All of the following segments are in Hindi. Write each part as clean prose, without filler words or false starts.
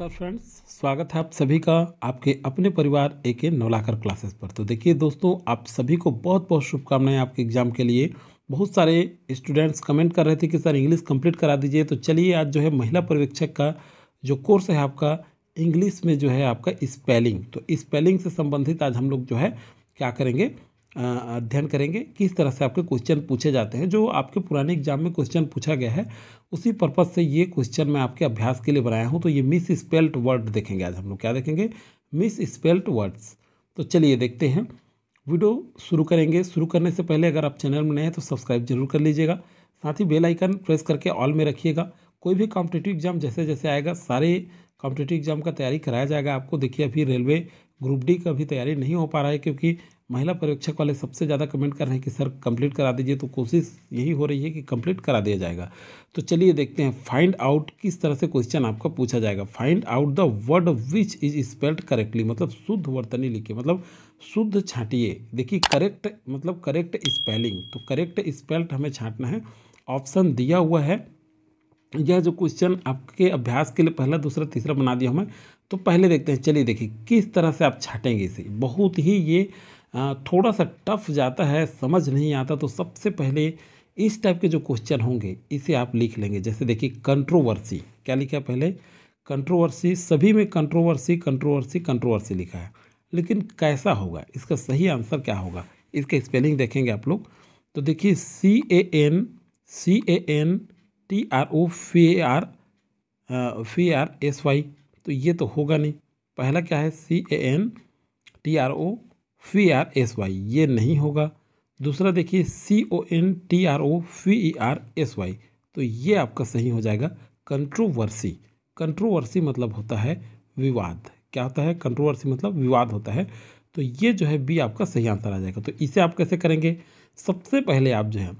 नमस्कार फ्रेंड्स, स्वागत है आप सभी का आपके अपने परिवार एक नवलाकर क्लासेस पर। तो देखिए दोस्तों, आप सभी को बहुत बहुत शुभकामनाएं आपके एग्ज़ाम के लिए। बहुत सारे स्टूडेंट्स कमेंट कर रहे थे कि सर इंग्लिश कंप्लीट करा दीजिए। तो चलिए आज जो है महिला पर्यवेक्षक का जो कोर्स है आपका इंग्लिश में जो है आपका स्पेलिंग, तो स्पेलिंग से संबंधित आज हम लोग जो है क्या करेंगे, अध्ययन करेंगे। किस तरह से आपके क्वेश्चन पूछे जाते हैं, जो आपके पुराने एग्जाम में क्वेश्चन पूछा गया है उसी पर्पज़ से ये क्वेश्चन मैं आपके अभ्यास के लिए बनाया हूँ। तो ये मिस स्पेल्ट वर्ड देखेंगे आज हम लोग। क्या देखेंगे? Misspelt words. तो चलिए देखते हैं, वीडियो शुरू करेंगे। शुरू करने से पहले अगर आप चैनल में नए हैं तो सब्सक्राइब जरूर कर लीजिएगा, साथ ही बेल आइकन प्रेस करके ऑल में रखिएगा। कोई भी कॉम्पिटिटिव एग्जाम जैसे जैसे आएगा, सारे कॉम्पिटिटिव एग्जाम का तैयारी कराया जाएगा आपको। देखिए अभी रेलवे ग्रुप डी का भी तैयारी नहीं हो पा रहा है, क्योंकि महिला पर्यवेक्षक वाले सबसे ज़्यादा कमेंट कर रहे हैं कि सर कंप्लीट करा दीजिए। तो कोशिश यही हो रही है कि कंप्लीट करा दिया जाएगा। तो चलिए देखते हैं फाइंड आउट किस तरह से क्वेश्चन आपका पूछा जाएगा। Find out the word which is spelled correctly, मतलब शुद्ध वर्तनी लिखिए, मतलब शुद्ध छाटिए। देखिए करेक्ट मतलब करेक्ट स्पेलिंग, तो करेक्ट स्पेल्ड हमें छाँटना है। ऑप्शन दिया हुआ है। यह जो क्वेश्चन आपके अभ्यास के लिए पहला दूसरा तीसरा बना दिया हमें, तो पहले देखते हैं। चलिए देखिए किस तरह से आप छाटेंगे इसे। बहुत ही ये थोड़ा सा टफ जाता है, समझ नहीं आता। तो सबसे पहले इस टाइप के जो क्वेश्चन होंगे इसे आप लिख लेंगे। जैसे देखिए कंट्रोवर्सी, क्या लिखा है पहले? कंट्रोवर्सी। सभी में कंट्रोवर्सी कंट्रोवर्सी कंट्रोवर्सी लिखा है, लेकिन कैसा होगा इसका सही आंसर, क्या होगा इसका स्पेलिंग देखेंगे आप लोग। तो देखिए CANTROFARFARSY, तो ये तो होगा नहीं। पहला क्या है? CANTROFARSY, ये नहीं होगा। दूसरा देखिए CONTROFERSY, तो ये आपका सही हो जाएगा। कंट्रोवर्सी, कंट्रोवर्सी मतलब होता है विवाद। क्या होता है? कंट्रोवर्सी मतलब विवाद होता है। तो ये जो है बी आपका सही आंसर आ जाएगा। तो इसे आप कैसे करेंगे? सबसे पहले आप जो है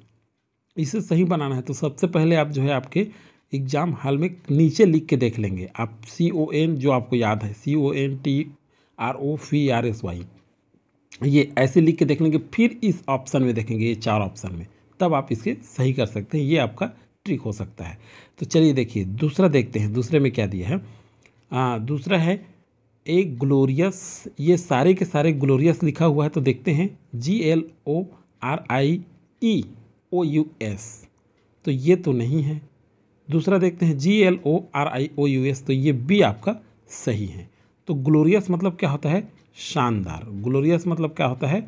इसे सही बनाना है, तो सबसे पहले आप जो है आपके एग्ज़ाम हाल में नीचे लिख के देख लेंगे आप। CON जो आपको याद है, CONTROFERSY, ये ऐसे लिख के देख लेंगे। फिर इस ऑप्शन में देखेंगे, ये चार ऑप्शन में, तब आप इसके सही कर सकते हैं। ये आपका ट्रिक हो सकता है। तो चलिए देखिए दूसरा देखते हैं। दूसरे में क्या दिया है? दूसरा है एक ग्लोरियस। ये सारे के सारे ग्लोरियस लिखा हुआ है, तो देखते हैं GLORIEOUS, तो ये तो नहीं है। दूसरा देखते हैं GLORIOUS, तो ये बी आपका सही है। तो ग्लोरियस मतलब क्या होता है? शानदार। ग्लोरियस मतलब क्या होता है?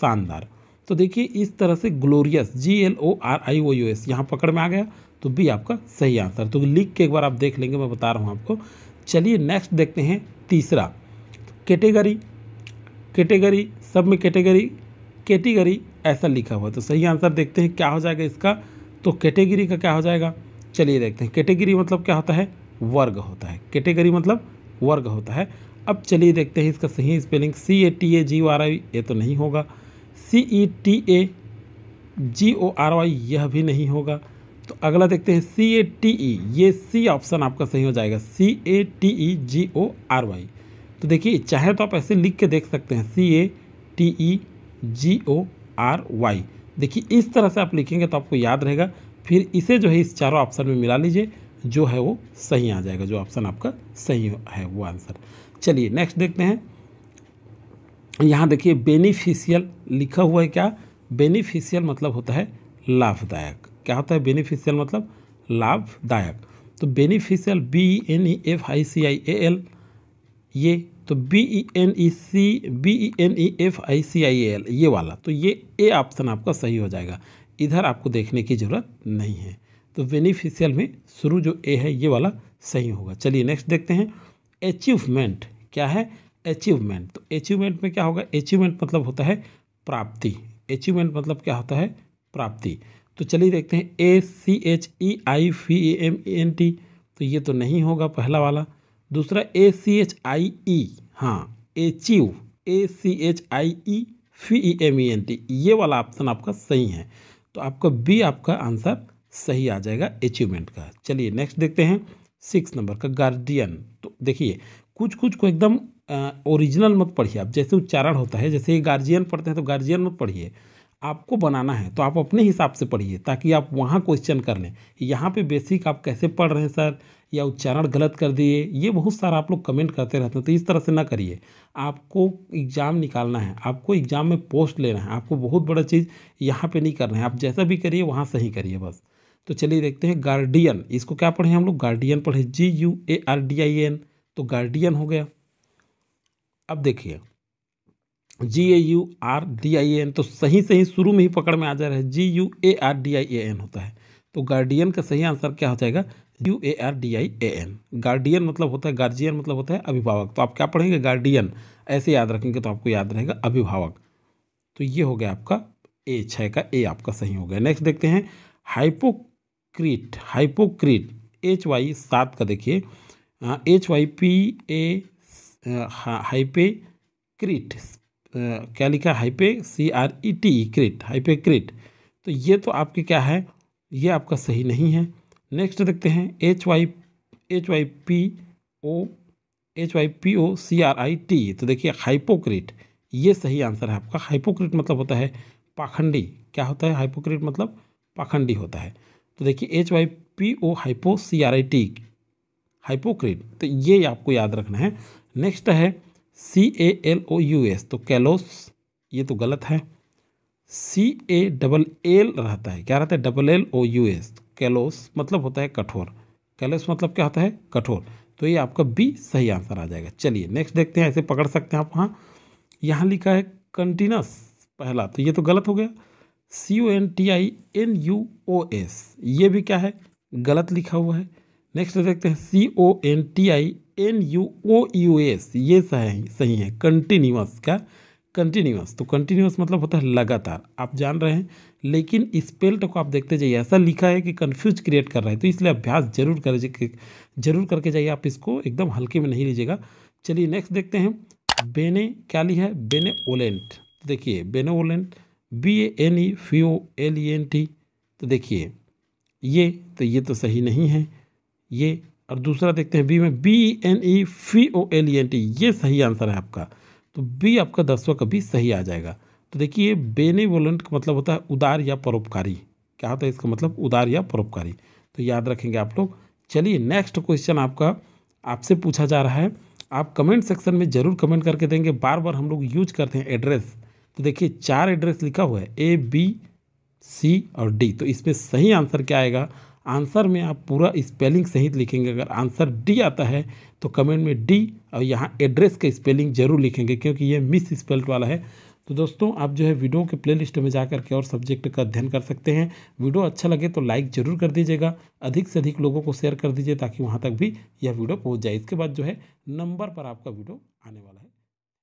शानदार। तो देखिए इस तरह से ग्लोरियस GLORIOUS यहाँ पकड़ में आ गया, तो बी आपका सही आंसर। तो लिख के एक बार आप देख लेंगे, मैं बता रहा हूँ आपको। चलिए नेक्स्ट देखते हैं तीसरा। कैटेगरी, कैटेगरी, सब में कैटेगरी कैटेगरी ऐसा लिखा हुआ, तो सही आंसर देखते हैं क्या हो जाएगा इसका। तो कैटेगरी का क्या हो जाएगा, चलिए देखते हैं। कैटेगरी मतलब क्या होता है? वर्ग होता है। कैटेगरी मतलब वर्ग होता है। अब चलिए देखते हैं इसका सही स्पेलिंग। CATAGORY, ये तो नहीं होगा। CETAGORY, यह भी नहीं होगा। तो अगला देखते हैं CATE, ये सी ऑप्शन आपका सही हो जाएगा। CATEGORY, तो देखिए चाहे तो आप ऐसे लिख के देख सकते हैं CATEGORY। देखिए इस तरह से आप लिखेंगे तो आपको याद रहेगा। फिर इसे जो है इस चारों ऑप्शन में मिला लीजिए, जो है वो सही आ जाएगा। जो ऑप्शन आपका सही है वो आंसर। चलिए नेक्स्ट देखते हैं। यहाँ देखिए बेनिफिशियल लिखा हुआ है। क्या? बेनिफिशियल मतलब होता है लाभदायक। क्या होता है बेनिफिशियल मतलब? लाभदायक। तो बेनिफिशियल BENEFICIAL, ये तो BENEFICIAL ये वाला, तो ये ए ऑप्शन आपका सही हो जाएगा। इधर आपको देखने की ज़रूरत नहीं है। तो बेनिफिशियल में शुरू जो ए है ये वाला सही होगा। चलिए नेक्स्ट देखते हैं। अचीवमेंट, क्या है? अचीवमेंट, तो अचीवमेंट में क्या होगा? अचीवमेंट मतलब होता है प्राप्ति। अचीवमेंट मतलब क्या होता है? प्राप्ति। तो चलिए देखते हैं ACHEIFEMENT, तो ये तो नहीं होगा पहला वाला। दूसरा ACHIE, हाँ अचीव, ACHIEFEMENT, ये वाला ऑप्शन आपका सही है। तो आपका बी आपका आंसर सही आ जाएगा अचीवमेंट का। चलिए नेक्स्ट देखते हैं 6 नंबर का गार्डियन। तो देखिए कुछ को एकदम ओरिजिनल मत पढ़िए आप, जैसे उच्चारण होता है, जैसे गार्जियन पढ़ते हैं तो गार्जियन मत पढ़िए। आपको बनाना है तो आप अपने हिसाब से पढ़िए, ताकि आप वहाँ क्वेश्चन कर लें। यहाँ पे बेसिक आप कैसे पढ़ रहे हैं सर, या उच्चारण गलत कर दिए, ये बहुत सारा आप लोग कमेंट करते रहते हैं। तो इस तरह से ना करिए। आपको एग्ज़ाम निकालना है, आपको एग्ज़ाम में पोस्ट लेना है, आपको बहुत बड़ा चीज़ यहाँ पे नहीं करना है। आप जैसा भी करिए वहाँ सही करिए बस। तो चलिए देखते हैं गार्डियन, इसको क्या पढ़े हम लोग, गार्डियन पढ़े, GUARDIN, तो गार्डियन हो गया। अब देखिए GARDIN, तो सही सही शुरू में ही पकड़ में आ जा रहा है, GUARDIN होता है। तो गार्डियन का सही आंसर क्या हो जाएगा, GUARDIN। गार्डियन मतलब होता है, गार्जियन मतलब होता है अभिभावक। तो आप क्या पढ़ेंगे, गार्डियन, ऐसे याद रखेंगे तो आपको याद रहेगा अभिभावक। तो ये हो गया आपका ए, 6 का ए आपका सही हो गया। नेक्स्ट देखते हैं हाइपोक्रीट, हाइपोक्रीट HY 7 का, देखिए HYPA हाइपेक्रीट, क्या लिखा, HYPCRET क्रीट, हाइपेक्रीट। तो ये तो आपके क्या है, ये आपका सही नहीं है। नेक्स्ट देखते हैं HYPOCRIT, तो देखिए हाइपोक्रीट, ये सही आंसर है आपका। हाइपोक्रीट मतलब होता है पाखंडी, क्या होता है हाइपोक्रीट मतलब पाखंडी होता है। तो देखिए HYPOCRIT हाइपोक्रीट, तो ये आपको याद रखना है। नेक्स्ट है CALOUS, तो कैलोस, ये तो गलत है, CALL रहता है, क्या रहता है, LLOUS, कैलोस मतलब होता है कठोर, कैलोस मतलब क्या होता है कठोर। तो ये आपका बी सही आंसर आ जाएगा। चलिए नेक्स्ट देखते हैं, ऐसे पकड़ सकते हैं आप। वहाँ यहाँ लिखा है कंटिन्यूस पहला, तो ये तो गलत हो गया, CONTINUOS, ये भी क्या है गलत लिखा हुआ है। नेक्स्ट देखते हैं CONTINUOUS, ये सही है कंटिन्यूस, क्या कंटिन्यूस, तो कंटिन्यूस मतलब होता है लगातार, आप जान रहे हैं। लेकिन स्पेल को आप देखते जाइए, ऐसा लिखा है कि कन्फ्यूज क्रिएट कर रहा है, तो इसलिए अभ्यास जरूर करिए, जरूर करके जाइए, आप इसको एकदम हल्के में नहीं लीजिएगा। चलिए नेक्स्ट देखते हैं बेने, क्या लिखा है, बेनेवोलेंट, तो देखिए बेनेवोलेंट BANEVOLENT, तो देखिए ये तो सही नहीं है ये। और दूसरा देखते हैं बी में BENEFOLENT, ये सही आंसर है आपका। तो बी आपका 10वां का भी सही आ जाएगा। तो देखिए बेनेवोलेंट का मतलब होता है उदार या परोपकारी, क्या होता है इसका मतलब, उदार या परोपकारी, तो याद रखेंगे आप लोग। चलिए नेक्स्ट क्वेश्चन आपका आपसे पूछा जा रहा है, आप कमेंट सेक्शन में ज़रूर कमेंट करके देंगे। बार बार हम लोग यूज करते हैं एड्रेस, तो देखिए 4 एड्रेस लिखा हुआ है A B C और D, तो इसमें सही आंसर क्या आएगा। आंसर में आप पूरा स्पेलिंग सहित लिखेंगे, अगर आंसर D आता है तो कमेंट में D और यहाँ एड्रेस का स्पेलिंग जरूर लिखेंगे, क्योंकि ये मिस स्पेल्ड वाला है। तो दोस्तों आप जो है वीडियो के प्लेलिस्ट में जा करके और सब्जेक्ट का अध्ययन कर सकते हैं। वीडियो अच्छा लगे तो लाइक ज़रूर कर दीजिएगा, अधिक से अधिक लोगों को शेयर कर दीजिए ताकि वहाँ तक भी यह वीडियो पहुँच जाए। इसके बाद जो है नंबर पर आपका वीडियो आने वाला है।